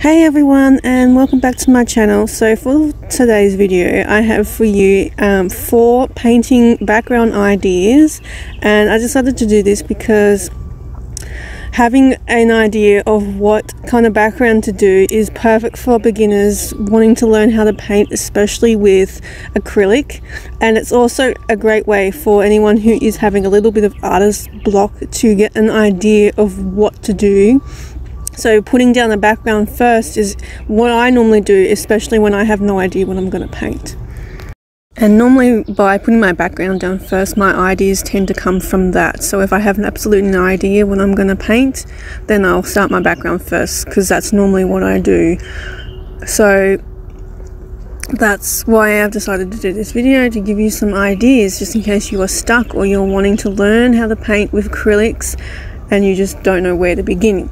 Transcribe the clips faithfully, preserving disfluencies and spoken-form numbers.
Hey everyone, and welcome back to my channel. So for today's video I have for you um, four painting background ideas, and I decided to do this because having an idea of what kind of background to do is perfect for beginners wanting to learn how to paint, especially with acrylic. And it's also a great way for anyone who is having a little bit of artist block to get an idea of what to do. So putting down the background first is what I normally do, especially when I have no idea what I'm going to paint. And normally by putting my background down first, my ideas tend to come from that. So if I have an absolute no idea what I'm going to paint, then I'll start my background first, because that's normally what I do. So that's why I've decided to do this video, to give you some ideas just in case you are stuck or you're wanting to learn how to paint with acrylics and you just don't know where to begin.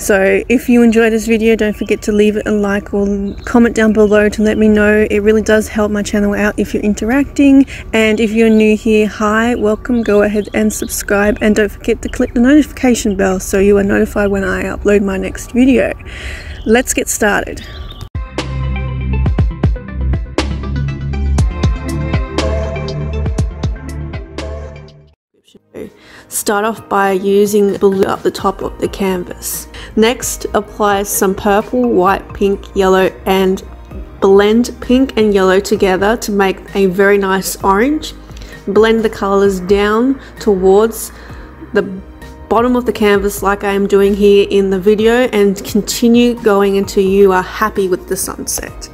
So if you enjoyed this video, don't forget to leave it a like or comment down below to let me know. It really does help my channel out if you're interacting. And if you're new here, hi, welcome, go ahead and subscribe, and don't forget to click the notification bell so you are notified when I upload my next video. Let's get started. Start off by using blue up the top of the canvas. Next, apply some purple, white, pink, yellow, and blend pink and yellow together to make a very nice orange. Blend the colors down towards the bottom of the canvas like I am doing here in the video, and continue going until you are happy with the sunset.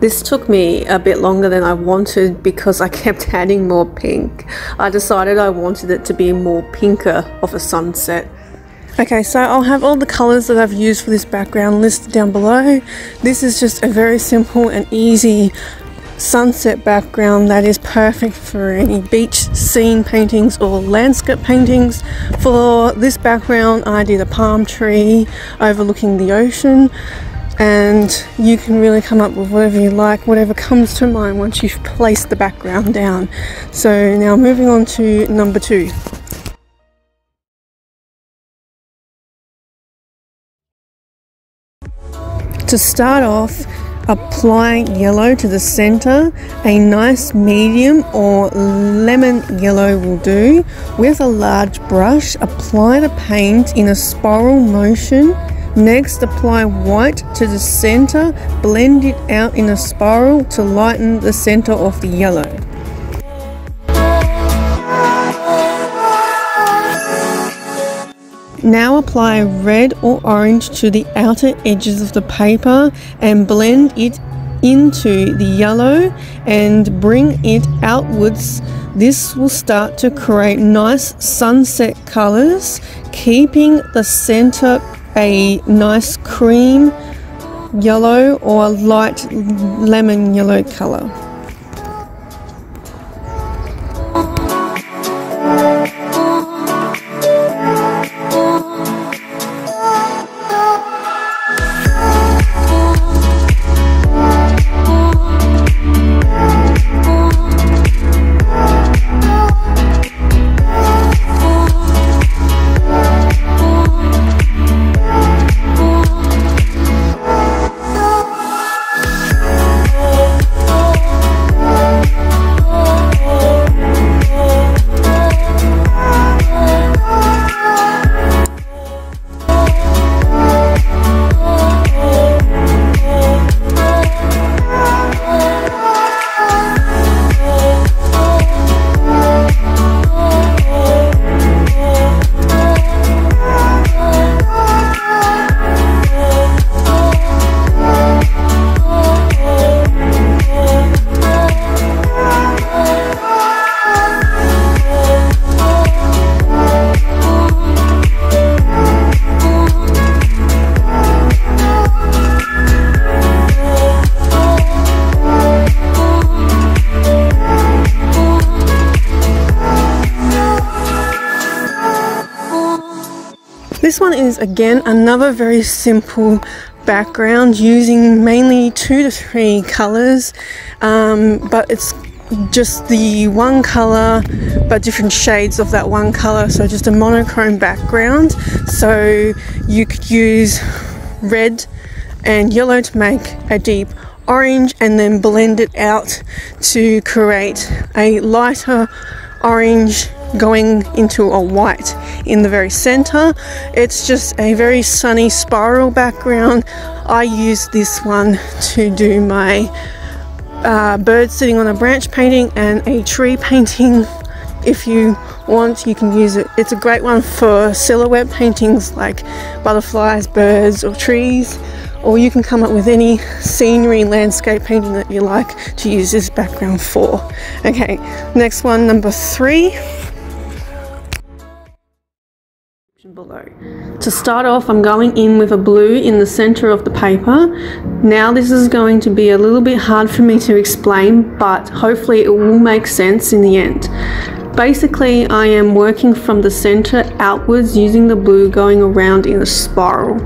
This took me a bit longer than I wanted because I kept adding more pink. I decided I wanted it to be more pinker of a sunset. Okay, so I'll have all the colours that I've used for this background listed down below. This is just a very simple and easy sunset background that is perfect for any beach scene paintings or landscape paintings. For this background, I did a palm tree overlooking the ocean. And you can really come up with whatever you like, whatever comes to mind once you've placed the background down. So now moving on to number two. To start off, apply yellow to the center. A nice medium or lemon yellow will do. With a large brush, apply the paint in a spiral motion. Next, apply white to the center, blend it out in a spiral to lighten the center of the yellow. Now apply red or orange to the outer edges of the paper and blend it into the yellow and bring it outwards. This will start to create nice sunset colors, keeping the center a nice cream yellow or light lemon yellow color. one is again another very simple background using mainly two to three colors, um, but it's just the one color but different shades of that one color, so just a monochrome background. So you could use red and yellow to make a deep orange and then blend it out to create a lighter orange going into a white in the very center. It's just a very sunny spiral background. I use this one to do my uh, bird sitting on a branch painting and a tree painting. If you want, you can use it. It's a great one for silhouette paintings like butterflies, birds or trees, or you can come up with any scenery landscape painting that you like to use this background for. Okay, next one, number three. Below. To start off, I'm going in with a blue in the center of the paper. Now this is going to be a little bit hard for me to explain, but hopefully it will make sense in the end. Basically, I am working from the center outwards using the blue going around in a spiral.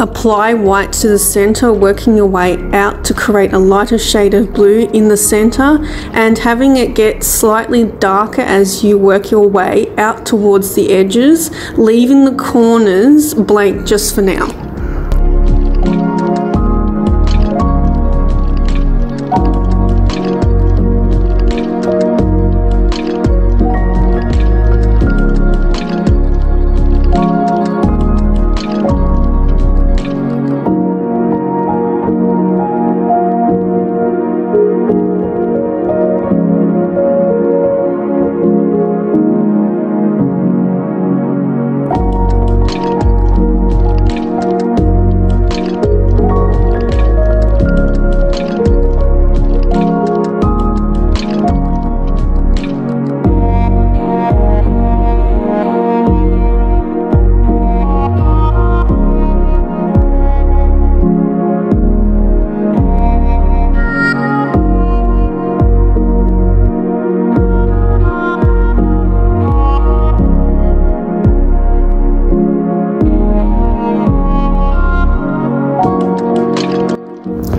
Apply white to the center, working your way out to create a lighter shade of blue in the center and having it get slightly darker as you work your way out towards the edges, leaving the corners blank just for now.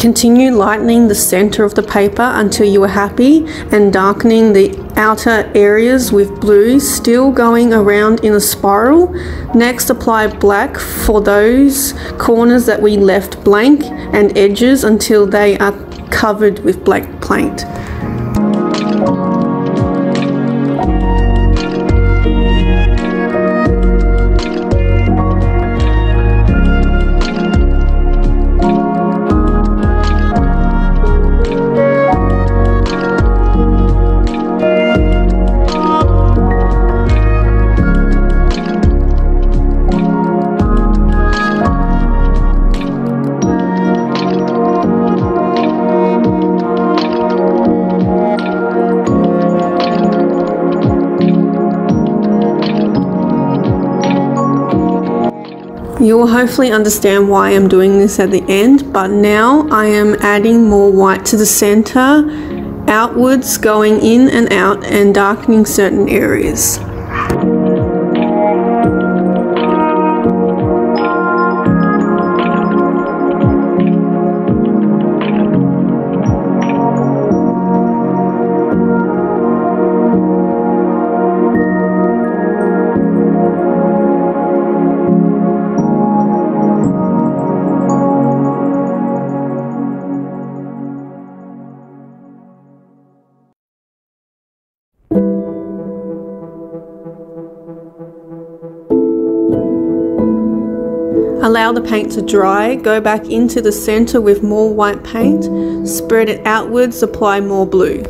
Continue lightening the center of the paper until you are happy and darkening the outer areas with blue, still going around in a spiral. Next, apply black for those corners that we left blank and edges until they are covered with black paint. You will hopefully understand why I'm doing this at the end, but now I am adding more white to the center, outwards going in and out and darkening certain areas. Allow the paint to dry, go back into the center with more white paint, spread it outwards, apply more blue.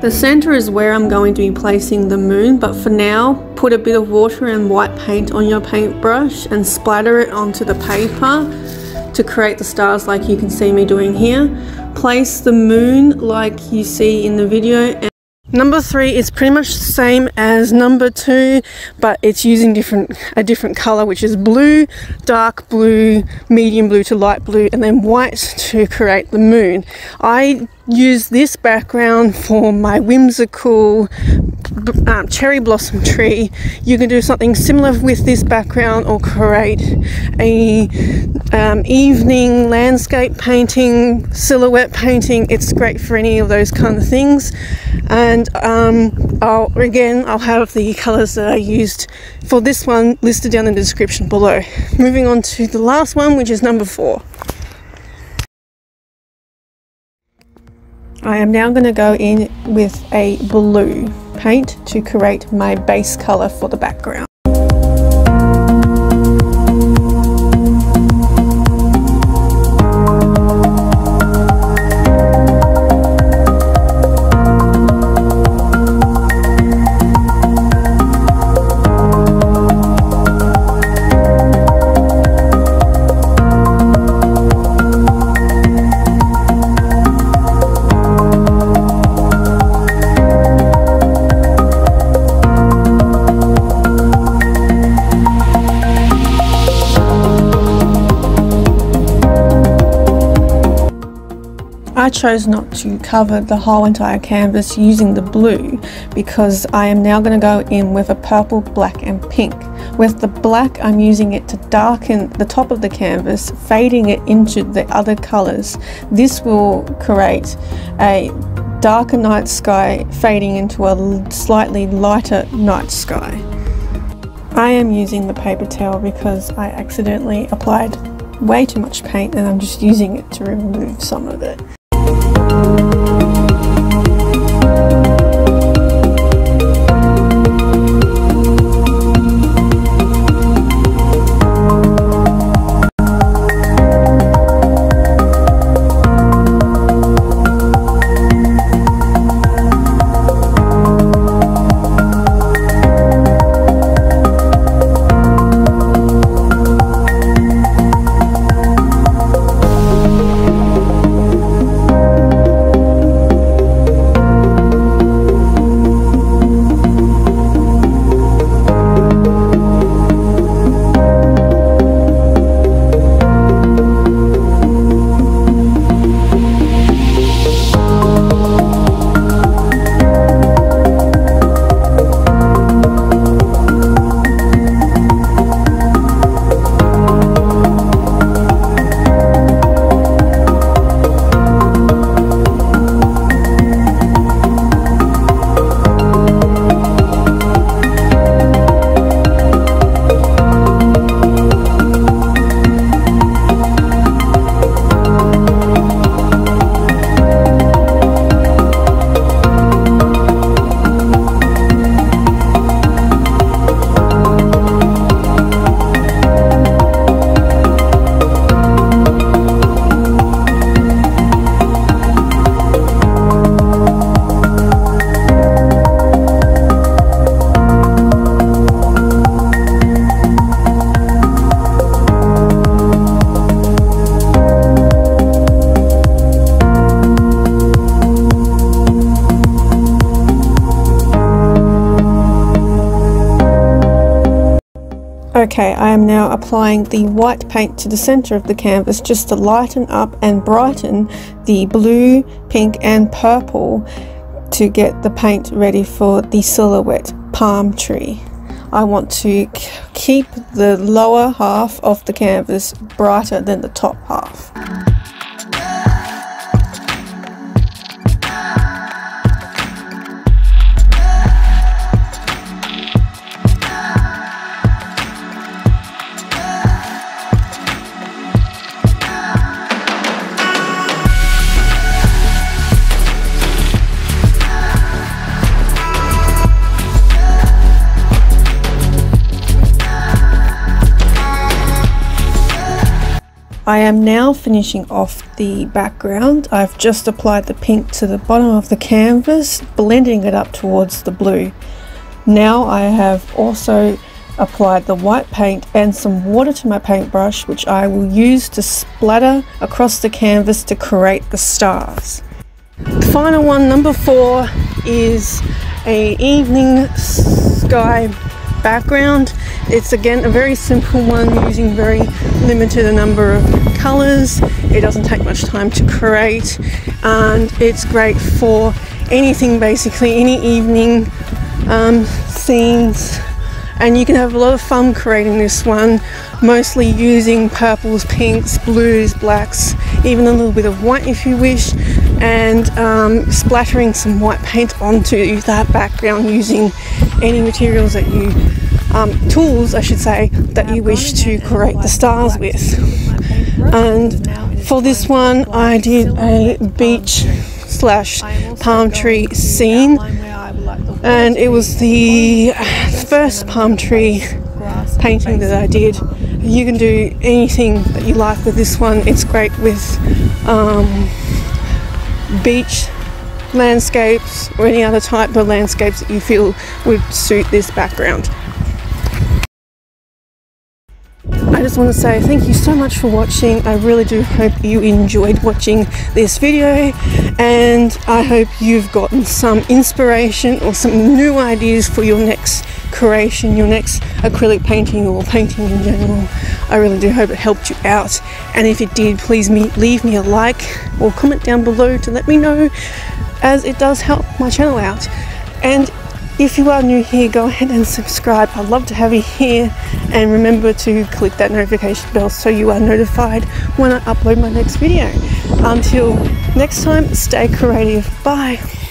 The center is where I'm going to be placing the moon, but for now, put a bit of water and white paint on your paintbrush and splatter it onto the paper to create the stars like you can see me doing here. Place the moon like you see in the video. And number three is pretty much the same as number two, but it's using different a different color, which is blue, dark blue, medium blue to light blue, and then white to create the moon. I use this background for my whimsical um, cherry blossom tree. You can do something similar with this background or create a um, evening landscape painting, silhouette painting. It's great for any of those kind of things. And um, I'll, again, I'll have the colors that I used for this one listed down in the description below. Moving on to the last one, which is number four. I am now going to go in with a blue paint to create my base color for the background. I chose not to cover the whole entire canvas using the blue because I am now going to go in with a purple, black and pink. With the black, I'm using it to darken the top of the canvas, fading it into the other colors. This will create a darker night sky, fading into a slightly lighter night sky. I am using the paper towel because I accidentally applied way too much paint and I'm just using it to remove some of it. Okay, I am now applying the white paint to the center of the canvas just to lighten up and brighten the blue, pink and purple to get the paint ready for the silhouette palm tree. I want to keep the lower half of the canvas brighter than the top half. I am now finishing off the background. I've just applied the pink to the bottom of the canvas, blending it up towards the blue. Now I have also applied the white paint and some water to my paintbrush, which I will use to splatter across the canvas to create the stars. The final one, number four, is an evening sky background. It's again a very simple one, using very limited a number of colors. It doesn't take much time to create, and it's great for anything, basically any evening um, scenes, and you can have a lot of fun creating this one, mostly using purples, pinks, blues, blacks, even a little bit of white if you wish, and um, splattering some white paint onto that background using any materials that you um, tools I should say that you wish to create the stars with. And for this one I did a beach slash palm tree scene, and it was the first palm tree painting that I did. You can do anything that you like with this one. It's great with um, beach landscapes or any other type of landscapes that you feel would suit this background. I just want to say thank you so much for watching. I really do hope you enjoyed watching this video, and I hope you've gotten some inspiration or some new ideas for your next creation, your next acrylic painting or painting in general. I really do hope it helped you out, and if it did, please me leave me a like or comment down below to let me know, as it does help my channel out. And if you are new here, go ahead and subscribe. I'd love to have you here, and remember to click that notification bell so you are notified when I upload my next video. Until next time, stay creative. Bye.